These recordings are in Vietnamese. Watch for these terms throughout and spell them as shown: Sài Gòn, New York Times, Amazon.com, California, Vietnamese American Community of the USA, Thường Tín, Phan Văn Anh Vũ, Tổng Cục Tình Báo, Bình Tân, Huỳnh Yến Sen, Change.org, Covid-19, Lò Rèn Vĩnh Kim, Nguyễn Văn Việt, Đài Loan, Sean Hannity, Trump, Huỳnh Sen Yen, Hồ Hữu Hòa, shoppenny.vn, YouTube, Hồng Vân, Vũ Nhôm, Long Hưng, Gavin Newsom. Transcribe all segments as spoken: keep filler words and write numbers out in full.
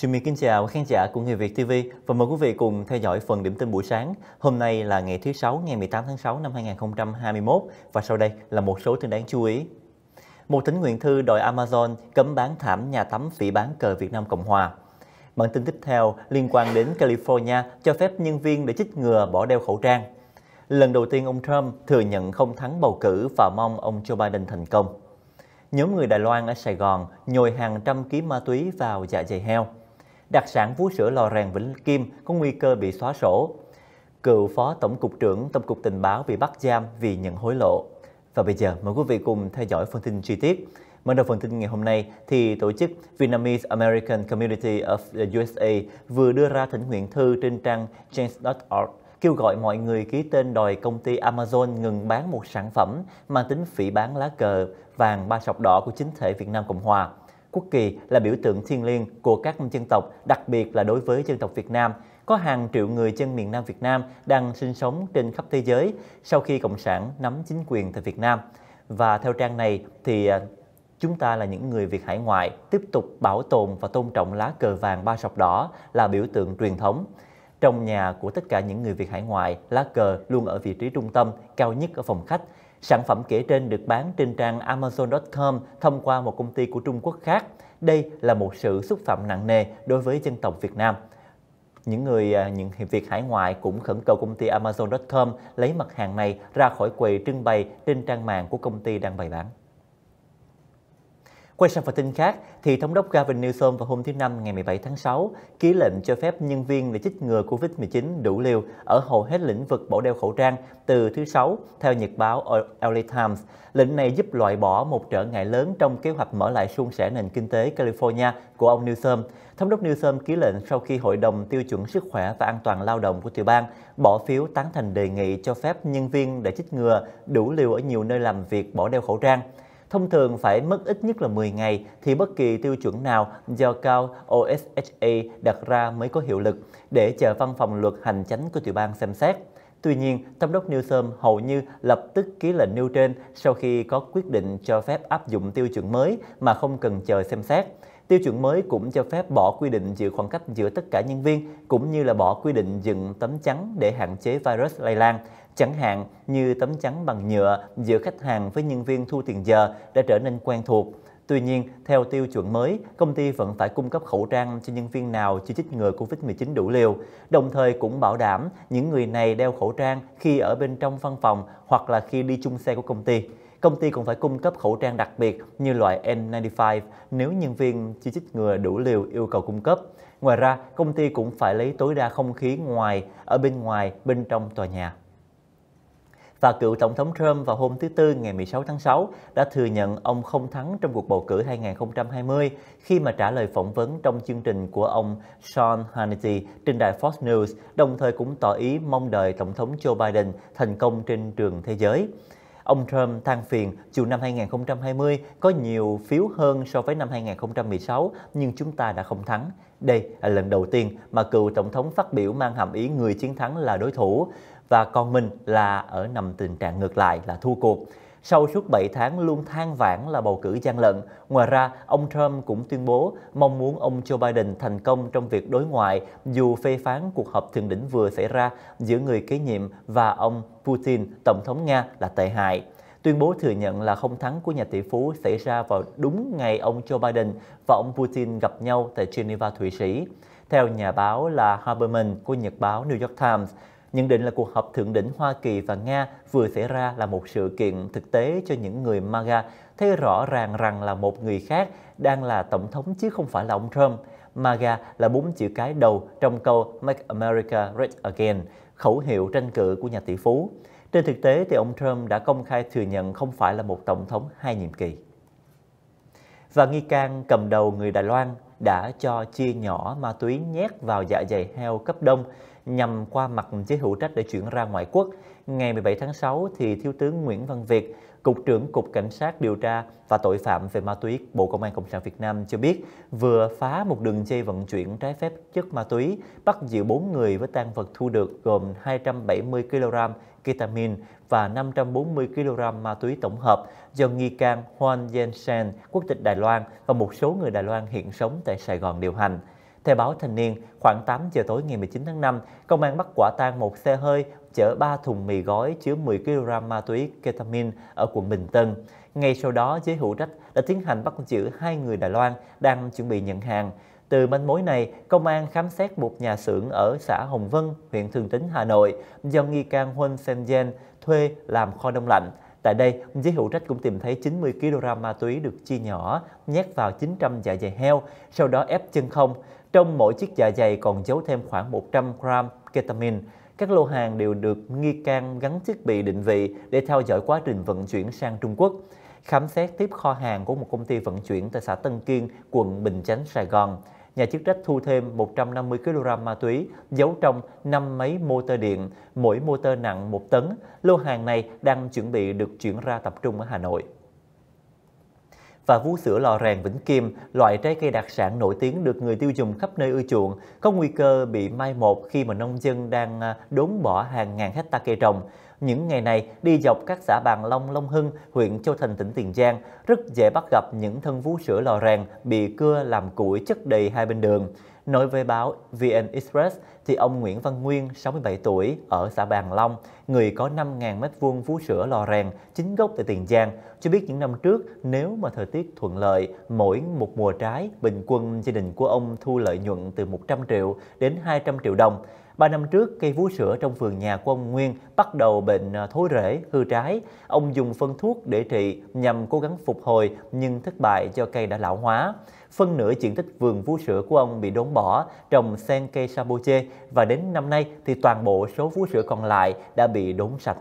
Xin kính chào khán giả của Người Việt ti vi và mời quý vị cùng theo dõi phần điểm tin buổi sáng. Hôm nay là ngày thứ Sáu, ngày mười tám tháng sáu năm hai nghìn không trăm hai mươi mốt và sau đây là một số tin đáng chú ý. Một tỉnh nguyện thư đòi Amazon cấm bán thảm nhà tắm phỉ bán cờ Việt Nam Cộng Hòa. Bản tin tiếp theo liên quan đến California cho phép nhân viên để chích ngừa bỏ đeo khẩu trang. Lần đầu tiên ông Trump thừa nhận không thắng bầu cử và mong ông Joe Biden thành công. Nhóm người Đài Loan ở Sài Gòn nhồi hàng trăm ký ma túy vào dạ dày heo. Đặc sản vú sữa Lò Rèn Vĩnh Kim có nguy cơ bị xóa sổ. Cựu Phó Tổng cục trưởng Tổng cục Tình báo bị bắt giam vì nhận hối lộ. Và bây giờ mời quý vị cùng theo dõi phần tin chi tiết. Mở đầu phần tin ngày hôm nay thì tổ chức Vietnamese American Community of the u ét a vừa đưa ra thỉnh nguyện thư trên trang Change chấm org kêu gọi mọi người ký tên đòi công ty Amazon ngừng bán một sản phẩm mang tính phỉ bán lá cờ vàng ba sọc đỏ của chính thể Việt Nam Cộng Hòa. Quốc kỳ là biểu tượng thiêng liêng của các dân tộc, đặc biệt là đối với dân tộc Việt Nam. Có hàng triệu người dân miền Nam Việt Nam đang sinh sống trên khắp thế giới sau khi Cộng sản nắm chính quyền tại Việt Nam. Và theo trang này thì chúng ta là những người Việt hải ngoại tiếp tục bảo tồn và tôn trọng lá cờ vàng ba sọc đỏ là biểu tượng truyền thống. Trong nhà của tất cả những người Việt hải ngoại, lá cờ luôn ở vị trí trung tâm, cao nhất ở phòng khách. Sản phẩm kể trên được bán trên trang Amazon chấm com thông qua một công ty của Trung Quốc khác. Đây là một sự xúc phạm nặng nề đối với dân tộc Việt Nam. Những người những Việt hải ngoại cũng khẩn cầu công ty Amazon chấm com lấy mặt hàng này ra khỏi quầy trưng bày trên trang mạng của công ty đang bày bán. Quay sang phần tin khác, thì Thống đốc Gavin Newsom vào hôm thứ Năm ngày mười bảy tháng sáu ký lệnh cho phép nhân viên để chích ngừa Covid mười chín đủ liều ở hầu hết lĩnh vực bỏ đeo khẩu trang từ thứ Sáu, theo nhật báo lờ a Times. Lệnh này giúp loại bỏ một trở ngại lớn trong kế hoạch mở lại suôn sẻ nền kinh tế California của ông Newsom. Thống đốc Newsom ký lệnh sau khi Hội đồng Tiêu chuẩn Sức khỏe và An toàn Lao động của tiểu bang bỏ phiếu tán thành đề nghị cho phép nhân viên để chích ngừa đủ liều ở nhiều nơi làm việc bỏ đeo khẩu trang. Thông thường phải mất ít nhất là mười ngày thì bất kỳ tiêu chuẩn nào do cao o ét hát a đặt ra mới có hiệu lực để chờ văn phòng luật hành chánh của tiểu bang xem xét. Tuy nhiên, Thống đốc Newsom hầu như lập tức ký lệnh nêu trên sau khi có quyết định cho phép áp dụng tiêu chuẩn mới mà không cần chờ xem xét. Tiêu chuẩn mới cũng cho phép bỏ quy định giữ khoảng cách giữa tất cả nhân viên cũng như là bỏ quy định dựng tấm chắn để hạn chế virus lây lan. Chẳng hạn như tấm chắn bằng nhựa giữa khách hàng với nhân viên thu tiền giờ đã trở nên quen thuộc. Tuy nhiên, theo tiêu chuẩn mới, công ty vẫn phải cung cấp khẩu trang cho nhân viên nào chưa chích ngừa Covid mười chín đủ liều, đồng thời cũng bảo đảm những người này đeo khẩu trang khi ở bên trong văn phòng hoặc là khi đi chung xe của công ty. Công ty cũng phải cung cấp khẩu trang đặc biệt như loại N chín mươi lăm nếu nhân viên chưa chích ngừa đủ liều yêu cầu cung cấp. Ngoài ra, công ty cũng phải lấy tối đa không khí ngoài ở bên ngoài bên trong tòa nhà. Và cựu Tổng thống Trump vào hôm thứ Tư ngày mười sáu tháng sáu đã thừa nhận ông không thắng trong cuộc bầu cử hai nghìn không trăm hai mươi khi mà trả lời phỏng vấn trong chương trình của ông Sean Hannity trên đài Fox News, đồng thời cũng tỏ ý mong đợi Tổng thống Joe Biden thành công trên trường thế giới. Ông Trump than phiền, dù năm hai nghìn không trăm hai mươi có nhiều phiếu hơn so với năm hai nghìn không trăm mười sáu nhưng chúng ta đã không thắng. Đây là lần đầu tiên mà cựu Tổng thống phát biểu mang hàm ý người chiến thắng là đối thủ và còn mình là ở nằm tình trạng ngược lại là thua cuộc. Sau suốt bảy tháng luôn than vãn là bầu cử gian lận. Ngoài ra, ông Trump cũng tuyên bố mong muốn ông Joe Biden thành công trong việc đối ngoại dù phê phán cuộc họp thượng đỉnh vừa xảy ra giữa người kế nhiệm và ông Putin, Tổng thống Nga là tệ hại. Tuyên bố thừa nhận là không thắng của nhà tỷ phú xảy ra vào đúng ngày ông Joe Biden và ông Putin gặp nhau tại Geneva, Thụy Sĩ. Theo nhà báo là Haberman của nhật báo New York Times, nhận định là cuộc họp thượng đỉnh Hoa Kỳ và Nga vừa xảy ra là một sự kiện thực tế cho những người MAGA, thấy rõ ràng rằng là một người khác đang là Tổng thống chứ không phải là ông Trump. MAGA là bốn chữ cái đầu trong câu Make America Great Again, khẩu hiệu tranh cử của nhà tỷ phú. Trên thực tế thì ông Trump đã công khai thừa nhận không phải là một Tổng thống hai nhiệm kỳ. Và nghi can cầm đầu người Đài Loan đã cho chia nhỏ ma túy nhét vào dạ dày heo cấp đông nhằm qua mặt giới hữu trách để chuyển ra ngoại quốc. Ngày mười bảy tháng sáu, thì Thiếu tướng Nguyễn Văn Việt, Cục trưởng Cục Cảnh sát điều tra và tội phạm về ma túy Bộ Công an Cộng sản Việt Nam cho biết vừa phá một đường dây vận chuyển trái phép chất ma túy, bắt giữ bốn người với tang vật thu được gồm hai trăm bảy mươi ki lô gam ketamine và năm trăm bốn mươi ki lô gam ma túy tổng hợp do nghi can Huỳnh Yến Sen, quốc tịch Đài Loan và một số người Đài Loan hiện sống tại Sài Gòn điều hành. Theo báo Thanh Niên, khoảng tám giờ tối ngày mười chín tháng năm, công an bắt quả tang một xe hơi chở ba thùng mì gói chứa mười ki lô gam ma túy ketamine ở quận Bình Tân. Ngay sau đó, giới hữu trách đã tiến hành bắt giữ hai người Đài Loan đang chuẩn bị nhận hàng. Từ manh mối này, công an khám xét một nhà xưởng ở xã Hồng Vân, huyện Thường Tín, Hà Nội, do nghi can Huỳnh Sen Yen thuê làm kho đông lạnh. Tại đây, giới hữu trách cũng tìm thấy chín mươi ki lô gam ma túy được chia nhỏ, nhét vào chín trăm dạ dày heo, sau đó ép chân không. Trong mỗi chiếc dạ dày còn giấu thêm khoảng một trăm gram ketamine. Các lô hàng đều được nghi can gắn thiết bị định vị để theo dõi quá trình vận chuyển sang Trung Quốc. Khám xét tiếp kho hàng của một công ty vận chuyển tại xã Tân Kiên, quận Bình Chánh, Sài Gòn. Nhà chức trách thu thêm một trăm năm mươi ki lô gam ma túy giấu trong năm máy motor điện, mỗi motor nặng một tấn. Lô hàng này đang chuẩn bị được chuyển ra tập trung ở Hà Nội. Và vú sữa Lò Rèn Vĩnh Kim, loại trái cây đặc sản nổi tiếng được người tiêu dùng khắp nơi ưa chuộng, có nguy cơ bị mai một khi mà nông dân đang đốn bỏ hàng ngàn hecta cây trồng. Những ngày này, đi dọc các xã Bàng Long, Long Hưng, huyện Châu Thành, tỉnh Tiền Giang, rất dễ bắt gặp những thân vú sữa Lò Rèn bị cưa làm củi chất đầy hai bên đường. Nói với báo vê en Express, thì ông Nguyễn Văn Nguyên, sáu mươi bảy tuổi, ở xã Bàng Long, người có năm nghìn mét vuông vú sữa Lò Rèn, chính gốc tại Tiền Giang, cho biết những năm trước, nếu mà thời tiết thuận lợi, mỗi một mùa trái, bình quân gia đình của ông thu lợi nhuận từ một trăm triệu đến hai trăm triệu đồng. Ba năm trước, cây vú sữa trong vườn nhà của ông Nguyên bắt đầu bệnh thối rễ, hư trái. Ông dùng phân thuốc để trị nhằm cố gắng phục hồi nhưng thất bại do cây đã lão hóa. Phân nửa diện tích vườn vú sữa của ông bị đốn bỏ, trồng sen cây sapoche và đến năm nay thì toàn bộ số vú sữa còn lại đã bị đốn sạch.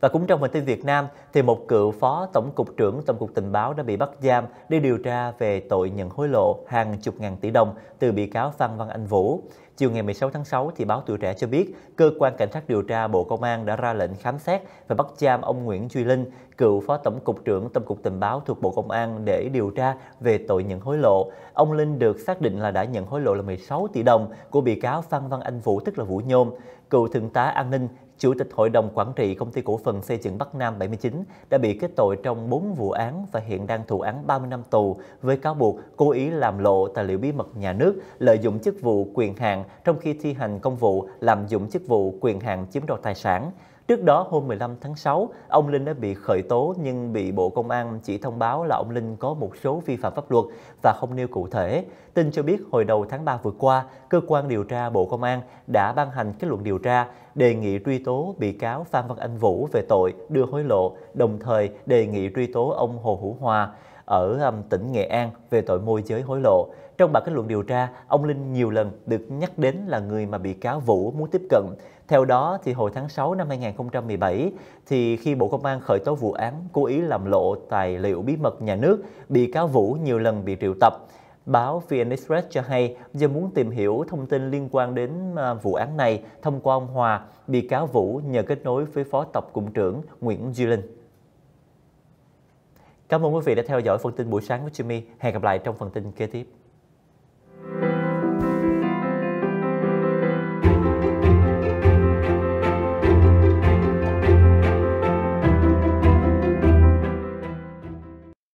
Và cũng trong phần tin Việt Nam thì một cựu phó tổng cục trưởng Tổng cục Tình báo đã bị bắt giam để điều tra về tội nhận hối lộ hàng chục ngàn tỷ đồng từ bị cáo Phan Văn Anh Vũ. Chiều ngày mười sáu tháng sáu, thì báo Tuổi Trẻ cho biết, Cơ quan Cảnh sát điều tra Bộ Công an đã ra lệnh khám xét và bắt giam ông Nguyễn Duy Linh, cựu Phó Tổng cục trưởng Tổng cục Tình báo thuộc Bộ Công an để điều tra về tội nhận hối lộ. Ông Linh được xác định là đã nhận hối lộ là mười sáu tỷ đồng của bị cáo Phan Văn Anh Vũ, tức là Vũ Nhôm, cựu Thượng tá An ninh, Chủ tịch Hội đồng Quản trị Công ty Cổ phần Xây dựng Bắc Nam bảy mươi chín, đã bị kết tội trong bốn vụ án và hiện đang thụ án ba mươi năm tù với cáo buộc cố ý làm lộ tài liệu bí mật nhà nước, lợi dụng chức vụ quyền hạn trong khi thi hành công vụ, lạm dụng chức vụ quyền hạn chiếm đoạt tài sản. Trước đó, hôm mười lăm tháng sáu, ông Linh đã bị khởi tố nhưng bị Bộ Công an chỉ thông báo là ông Linh có một số vi phạm pháp luật và không nêu cụ thể. Tin cho biết hồi đầu tháng ba vừa qua, Cơ quan điều tra Bộ Công an đã ban hành kết luận điều tra, đề nghị truy tố bị cáo Phan Văn Anh Vũ về tội đưa hối lộ, đồng thời đề nghị truy tố ông Hồ Hữu Hòa ở tỉnh Nghệ An về tội môi giới hối lộ. Trong bản kết luận điều tra, ông Linh nhiều lần được nhắc đến là người mà bị cáo Vũ muốn tiếp cận. Theo đó, thì hồi tháng sáu năm hai nghìn không trăm mười bảy, thì khi Bộ Công an khởi tố vụ án cố ý làm lộ tài liệu bí mật nhà nước, bị cáo Vũ nhiều lần bị triệu tập. Báo vê en Express cho hay, do muốn tìm hiểu thông tin liên quan đến vụ án này, thông qua ông Hòa, bị cáo Vũ nhờ kết nối với Phó Tổng cục trưởng Nguyễn Duy Linh. Cảm ơn quý vị đã theo dõi phần tin buổi sáng của Jimmy. Hẹn gặp lại trong phần tin kế tiếp.